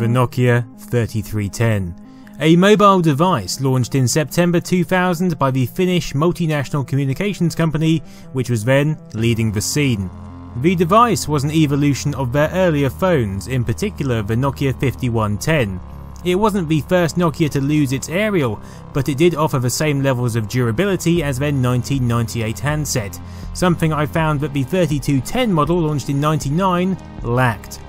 the Nokia 3310, a mobile device launched in September 2000 by the Finnish multinational communications company, which was then leading the scene. The device was an evolution of their earlier phones, in particular the Nokia 5110. It wasn't the first Nokia to lose its aerial, but it did offer the same levels of durability as their 1998 handset, something I found that the 3210 model launched in 99 lacked.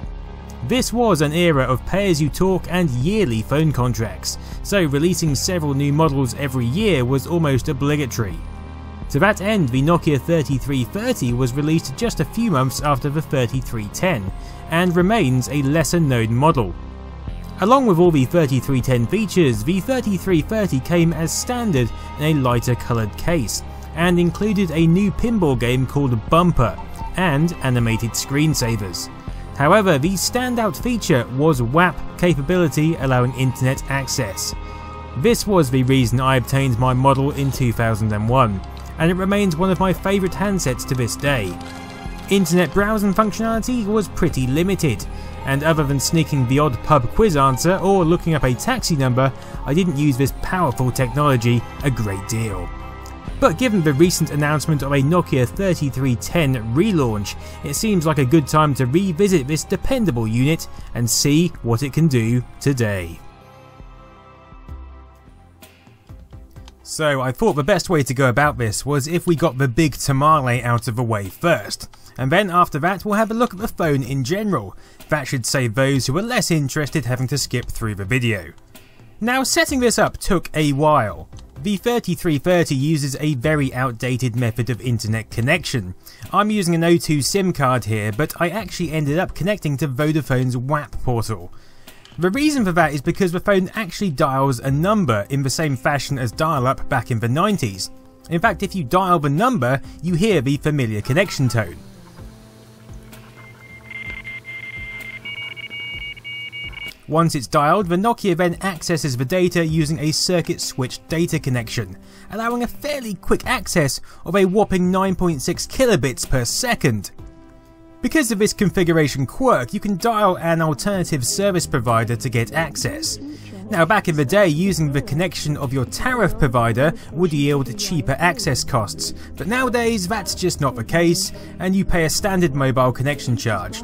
This was an era of pay-as-you-talk and yearly phone contracts, so releasing several new models every year was almost obligatory. To that end, the Nokia 3330 was released just a few months after the 3310, and remains a lesser-known model. Along with all the 3310 features, the 3330 came as standard in a lighter coloured case, and included a new pinball game called Bumper, and animated screensavers. However, the standout feature was WAP capability, allowing internet access. This was the reason I obtained my model in 2001, and it remains one of my favourite handsets to this day. Internet browsing functionality was pretty limited, and other than sneaking the odd pub quiz answer or looking up a taxi number, I didn't use this powerful technology a great deal. But given the recent announcement of a Nokia 3310 relaunch, it seems like a good time to revisit this dependable unit and see what it can do today. So I thought the best way to go about this was if we got the big tamale out of the way first, and then after that we'll have a look at the phone in general. That should save those who are less interested having to skip through the video. Now, setting this up took a while. The 3330 uses a very outdated method of internet connection. I'm using an O2 SIM card here, but I actually ended up connecting to Vodafone's WAP portal. The reason for that is because the phone actually dials a number in the same fashion as dial-up back in the 90s. In fact, if you dial the number, you hear the familiar connection tone. Once it's dialed, the Nokia then accesses the data using a circuit switched data connection, allowing a fairly quick access of a whopping 9.6 kilobits per second. Because of this configuration quirk, you can dial an alternative service provider to get access. Now, back in the day, using the connection of your tariff provider would yield cheaper access costs, but nowadays that's just not the case, and you pay a standard mobile connection charge.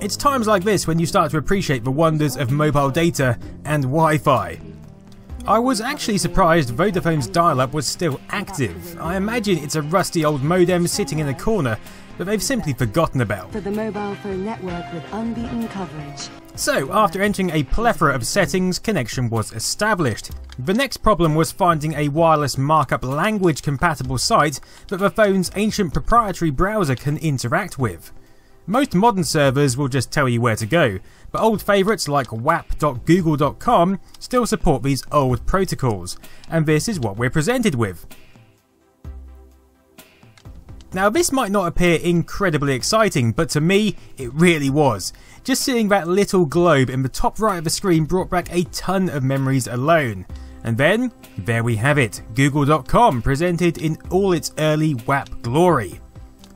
It's times like this when you start to appreciate the wonders of mobile data and Wi-Fi. I was actually surprised Vodafone's dial-up was still active. I imagine it's a rusty old modem sitting in a corner that they've simply forgotten about. For the mobile phone network with unbeaten coverage. So, after entering a plethora of settings, connection was established. The next problem was finding a wireless markup language compatible site that the phone's ancient proprietary browser can interact with. Most modern servers will just tell you where to go, but old favourites like wap.google.com still support these old protocols, and this is what we're presented with. Now, this might not appear incredibly exciting, but to me, it really was. Just seeing that little globe in the top right of the screen brought back a ton of memories alone. And then, there we have it, google.com presented in all its early WAP glory.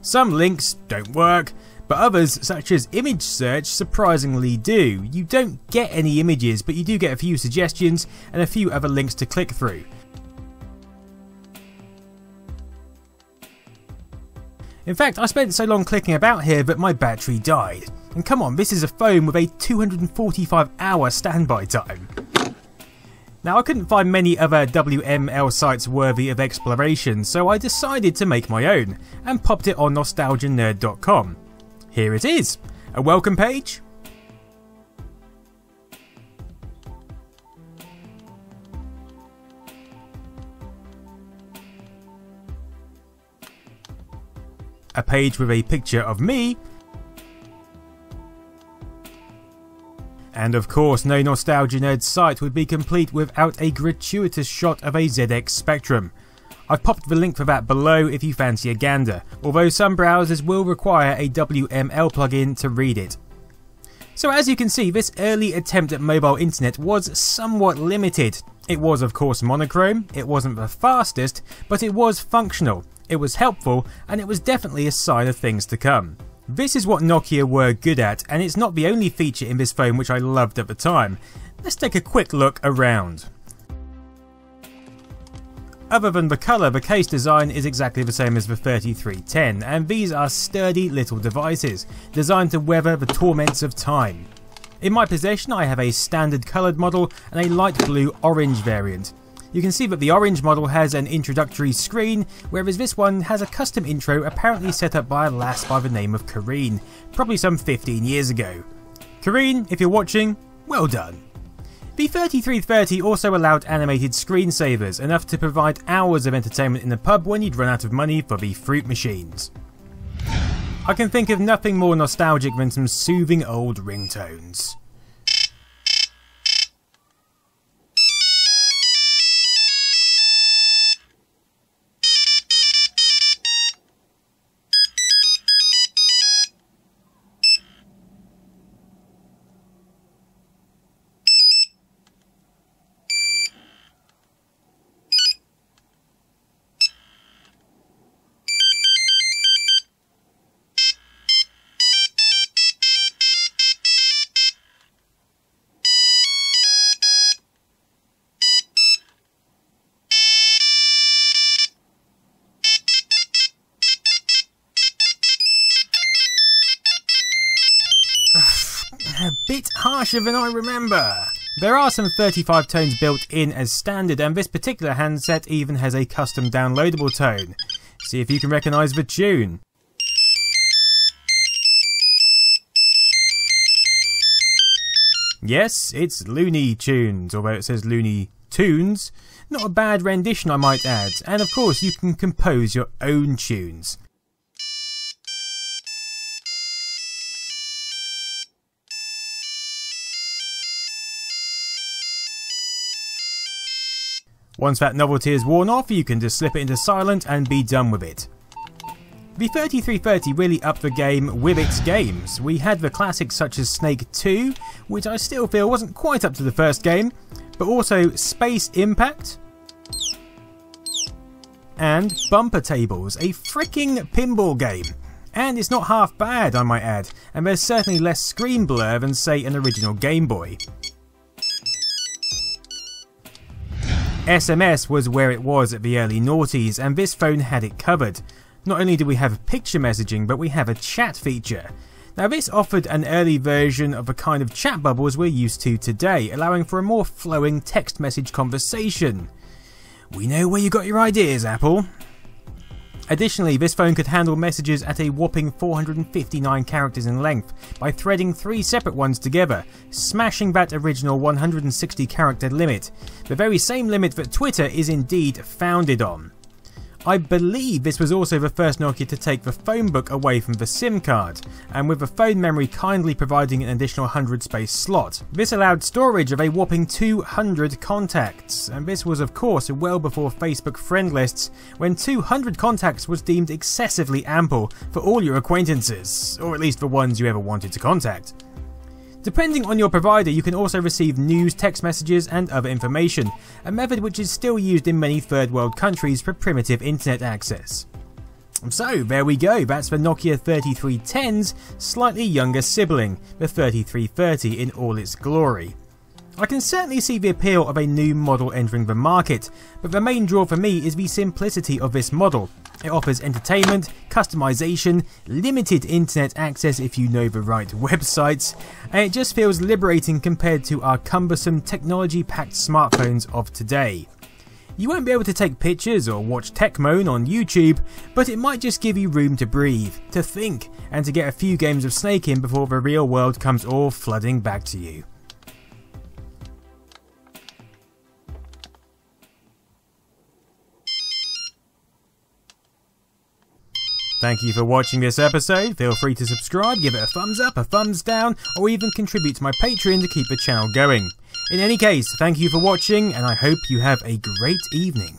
Some links don't work, but others, such as image search, surprisingly do. You don't get any images, but you do get a few suggestions and a few other links to click through. In fact, I spent so long clicking about here that my battery died. And come on, this is a phone with a 245-hour standby time. Now, I couldn't find many other WML sites worthy of exploration, so I decided to make my own and popped it on nostalgianerd.com. Here it is, a welcome page, a page with a picture of me, and of course no Nostalgia Nerd site would be complete without a gratuitous shot of a ZX Spectrum. I've popped the link for that below if you fancy a gander, although some browsers will require a WML plugin to read it. So as you can see, this early attempt at mobile internet was somewhat limited. It was of course monochrome, it wasn't the fastest, but it was functional, it was helpful, and it was definitely a sign of things to come. This is what Nokia were good at, and it's not the only feature in this phone which I loved at the time. Let's take a quick look around. Other than the colour, the case design is exactly the same as the 3310, and these are sturdy little devices, designed to weather the torments of time. In my possession I have a standard coloured model and a light blue-orange variant. You can see that the orange model has an introductory screen, whereas this one has a custom intro apparently set up by a lass by the name of Karine, probably some 15 years ago. Karine, if you're watching, well done. The 3330 also allowed animated screensavers, enough to provide hours of entertainment in the pub when you'd run out of money for the fruit machines. I can think of nothing more nostalgic than some soothing old ringtones. A bit harsher than I remember. There are some 35 tones built in as standard, and this particular handset even has a custom downloadable tone. See if you can recognise the tune. Yes, it's Looney Tunes, although it says Looney Tunes. Not a bad rendition, I might add, and of course you can compose your own tunes. Once that novelty is worn off, you can just slip it into silent and be done with it. The 3330 really upped the game with its games. We had the classics such as Snake 2, which I still feel wasn't quite up to the first game, but also Space Impact and Bumper Tables, a fricking pinball game. And it's not half bad, I might add, and there's certainly less screen blur than, say, an original Game Boy. SMS was where it was at the early noughties, and this phone had it covered. Not only do we have picture messaging, but we have a chat feature. Now this offered an early version of the kind of chat bubbles we're used to today, allowing for a more flowing text message conversation. We know where you got your ideas, Apple. Additionally, this phone could handle messages at a whopping 459 characters in length by threading three separate ones together, smashing that original 160 character limit, the very same limit that Twitter is indeed founded on. I believe this was also the first Nokia to take the phone book away from the SIM card, and with the phone memory kindly providing an additional 100 space slot. This allowed storage of a whopping 200 contacts, and this was of course well before Facebook friend lists, when 200 contacts was deemed excessively ample for all your acquaintances, or at least the ones you ever wanted to contact. Depending on your provider, you can also receive news, text messages and other information, a method which is still used in many third world countries for primitive internet access. So there we go, that's the Nokia 3310's slightly younger sibling, the 3330 in all its glory. I can certainly see the appeal of a new model entering the market, but the main draw for me is the simplicity of this model. It offers entertainment, customization, limited internet access if you know the right websites, and it just feels liberating compared to our cumbersome technology-packed smartphones of today. You won't be able to take pictures or watch Techmoan on YouTube, but it might just give you room to breathe, to think, and to get a few games of Snake in before the real world comes all flooding back to you. Thank you for watching this episode. Feel free to subscribe, give it a thumbs up, a thumbs down, or even contribute to my Patreon to keep the channel going. In any case, thank you for watching, and I hope you have a great evening.